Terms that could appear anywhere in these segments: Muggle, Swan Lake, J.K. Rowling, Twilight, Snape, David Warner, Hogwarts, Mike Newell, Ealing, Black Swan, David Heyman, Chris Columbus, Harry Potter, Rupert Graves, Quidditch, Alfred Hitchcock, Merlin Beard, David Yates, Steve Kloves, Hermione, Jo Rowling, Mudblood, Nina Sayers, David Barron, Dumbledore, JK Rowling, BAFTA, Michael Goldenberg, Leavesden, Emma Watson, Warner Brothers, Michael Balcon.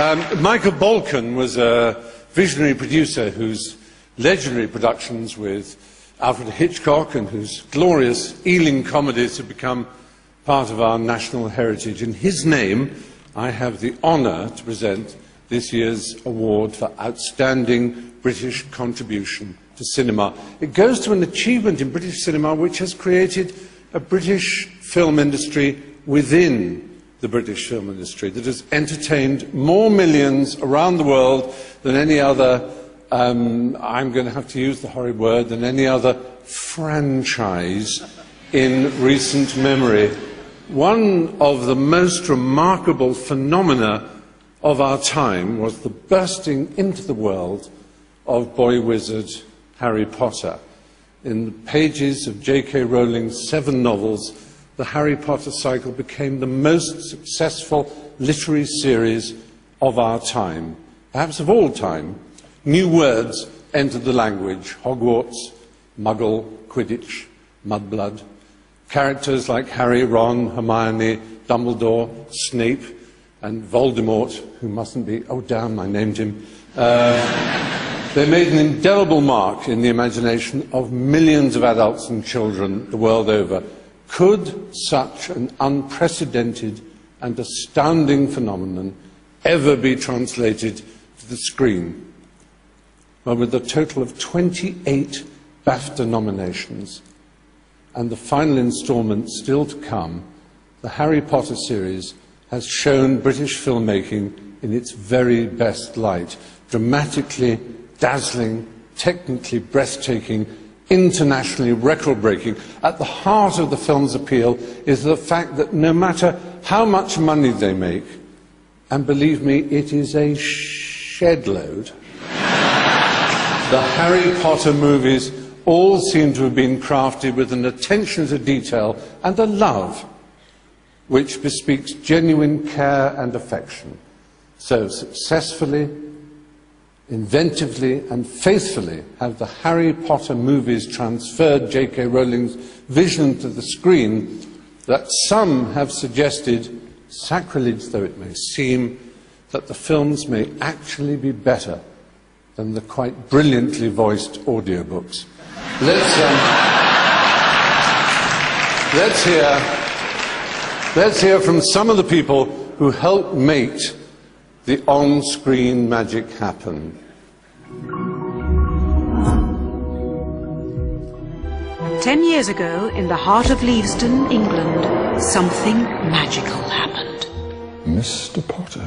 Michael Balcon was a visionary producer whose legendary productions with Alfred Hitchcock and whose glorious Ealing comedies have become part of our national heritage. In his name, I have the honour to present this year's award for Outstanding British Contribution to Cinema. It goes to an achievement in British cinema which has created a British film industry within the British film industry that has entertained more millions around the world than any other, I'm going to have to use the horrid word, than any other franchise in recent memory. One of the most remarkable phenomena of our time was the bursting into the world of boy wizard Harry Potter. In the pages of JK Rowling's 7 novels, the Harry Potter cycle became the most successful literary series of our time, perhaps of all time. New words entered the language: Hogwarts, Muggle, Quidditch, Mudblood. Characters like Harry, Ron, Hermione, Dumbledore, Snape, and Voldemort, who mustn't be, oh damn, I named him. They made an indelible mark in the imagination of millions of adults and children the world over. Could such an unprecedented and astounding phenomenon ever be translated to the screen? Well, with a total of 28 BAFTA nominations and the final instalment still to come, the Harry Potter series has shown British filmmaking in its very best light. Dramatically dazzling, technically breathtaking, internationally record-breaking. At the heart of the film's appeal is the fact that no matter how much money they make, and believe me, it is a shed load, the Harry Potter movies all seem to have been crafted with an attention to detail and a love which bespeaks genuine care and affection. So successfully, inventively and faithfully have the Harry Potter movies transferred J.K. Rowling's vision to the screen that some have suggested, sacrilege though it may seem, that the films may actually be better than the quite brilliantly voiced audiobooks. Let's hear from some of the people who helped make the on-screen magic happen. "10 years ago, in the heart of Leavesden, England, something magical happened. Mr. Potter.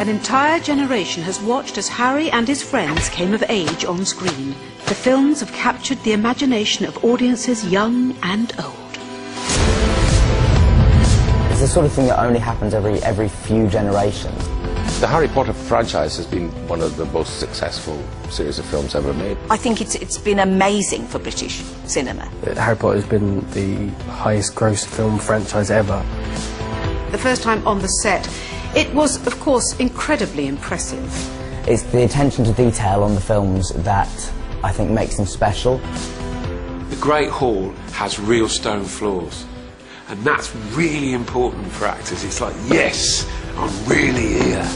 An entire generation has watched as Harry and his friends came of age on screen. The films have captured the imagination of audiences young and old. It's the sort of thing that only happens every few generations. The Harry Potter franchise has been one of the most successful series of films ever made. I think it's been amazing for British cinema. Harry Potter has been the highest grossed film franchise ever. The first time on the set, it was, of course, incredibly impressive. It's the attention to detail on the films that I think makes them special. The Great Hall has real stone floors, and that's really important for actors. It's like, yes, I'm really here.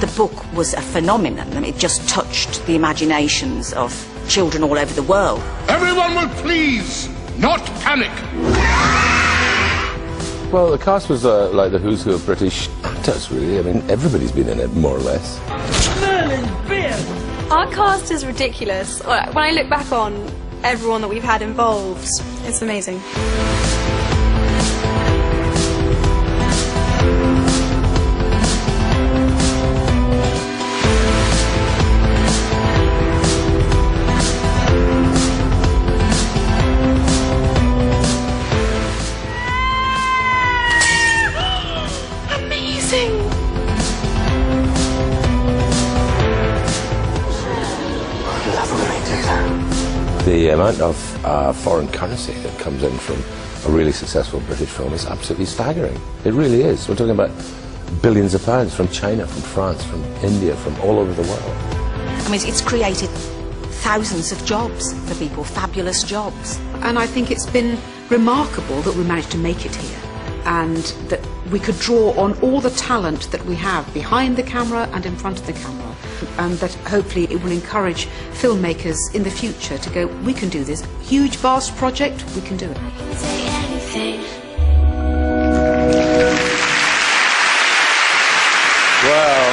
The book was a phenomenon. I mean, it just touched the imaginations of children all over the world. Everyone will please not panic. Well, the cast was like the who's who of British actors, really. I mean, everybody's been in it, more or less. Merlin Beard. Our cast is ridiculous. When I look back on everyone that we've had involved, it's amazing. The amount of foreign currency that comes in from a really successful British film is absolutely staggering. It really is. We're talking about billions of pounds from China, from France, from India, from all over the world. I mean, it's created thousands of jobs for people, fabulous jobs. And I think it's been remarkable that we managed to make it here and that we could draw on all the talent that we have behind the camera and in front of the camera, and that hopefully it will encourage filmmakers in the future to go, we can do this huge, vast project, we can do it. I can say anything. Well,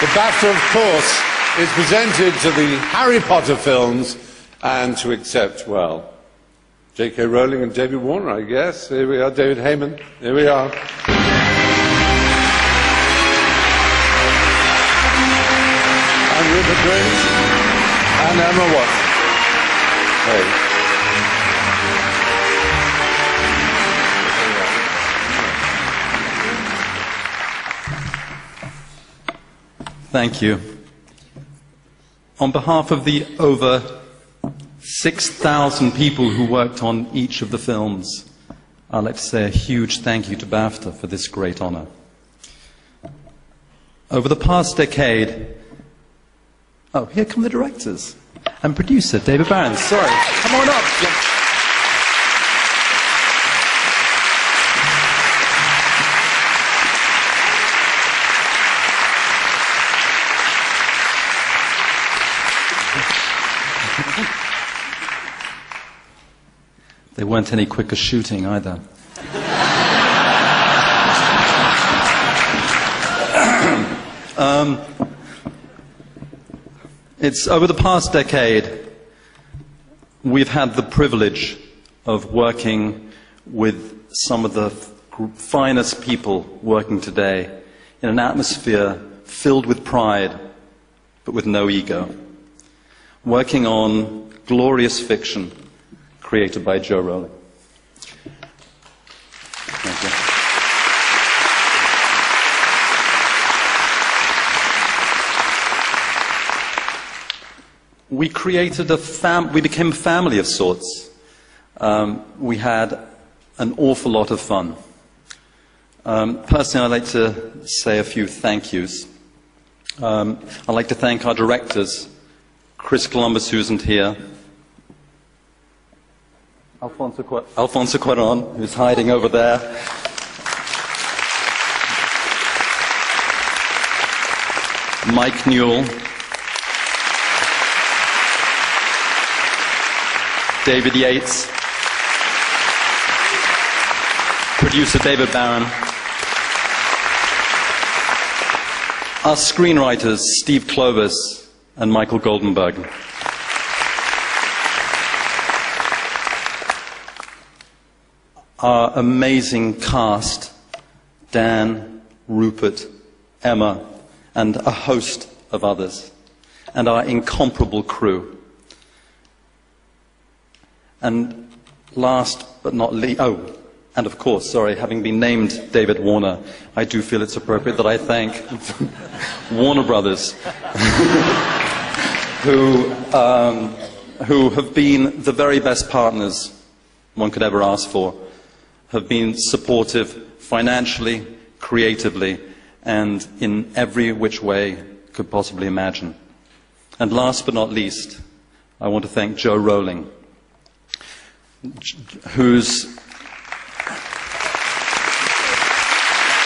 the BAFTA, of course, is presented to the Harry Potter films and to accept, well, JK Rowling and David Warner, I guess. Here we are, David Heyman. Here we are. And Rupert Graves and Emma Watson. Hey. Thank you. On behalf of the over 6,000 people who worked on each of the films, I'd like to say a huge thank you to BAFTA for this great honor. Over the past decade... Oh, here come the directors. And producer, David Barron. Sorry. Come on up. They weren't any quicker shooting either. It's over the past decade we've had the privilege of working with some of the finest people working today in an atmosphere filled with pride but with no ego, working on glorious fiction created by Jo Rowling. Thank you. We created a we became a family of sorts. We had an awful lot of fun. Personally, I'd like to say a few thank yous. I'd like to thank our directors, Chris Columbus, who isn't here, Alfonso Cuaron, who's hiding over there. Mike Newell. David Yates. Producer David Barron. Our screenwriters, Steve Kloves and Michael Goldenberg. Our amazing cast, Dan, Rupert, Emma, and a host of others, and our incomparable crew. And last but not least, oh, and of course, sorry, having been named David Warner, I do feel it's appropriate that I thank Warner Brothers, who have been the very best partners one could ever ask for, have been supportive financially, creatively, and in every which way could possibly imagine. And last but not least, I want to thank Jo Rowling, who's...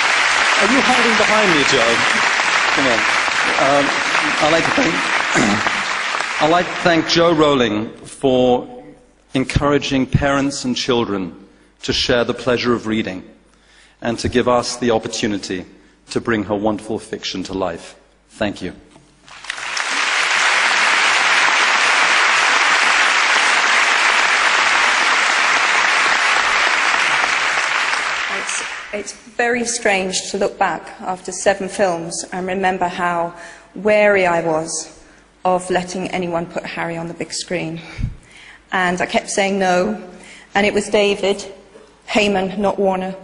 Are you hiding behind me, Jo? Come on. I'd like to thank Jo Rowling for encouraging parents and children to share the pleasure of reading and to give us the opportunity to bring her wonderful fiction to life. Thank you. It's very strange to look back after 7 films and remember how wary I was of letting anyone put Harry on the big screen. And I kept saying no, and it was David Heyman, not Warner,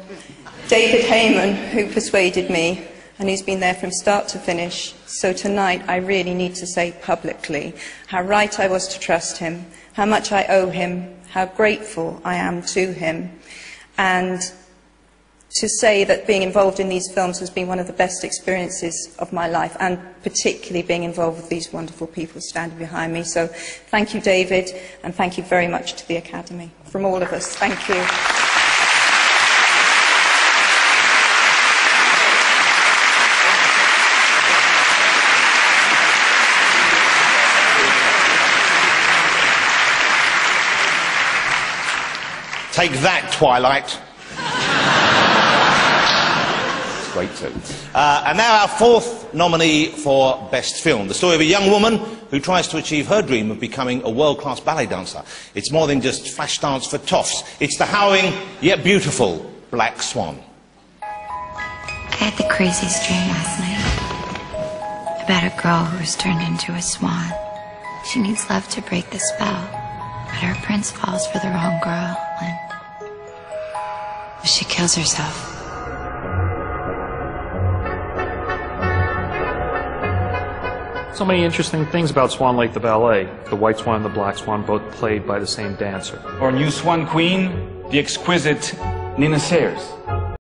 David Heyman, who persuaded me, and he's been there from start to finish. So tonight I really need to say publicly how right I was to trust him, how much I owe him, how grateful I am to him, and to say that being involved in these films has been one of the best experiences of my life, and particularly being involved with these wonderful people standing behind me. So thank you, David, and thank you very much to the Academy. From all of us, thank you. Take that, Twilight. It's great too. And now our fourth nominee for Best Film. The story of a young woman who tries to achieve her dream of becoming a world-class ballet dancer. It's more than just flash dance for toffs. It's the harrowing, yet beautiful, Black Swan. I had the craziest dream last night about a girl who was turned into a swan. She needs love to break the spell, but her prince falls for the wrong girl, and she kills herself. So many interesting things about Swan Lake the ballet. The white swan and the black swan, both played by the same dancer. Our new swan queen, the exquisite Nina Sayers.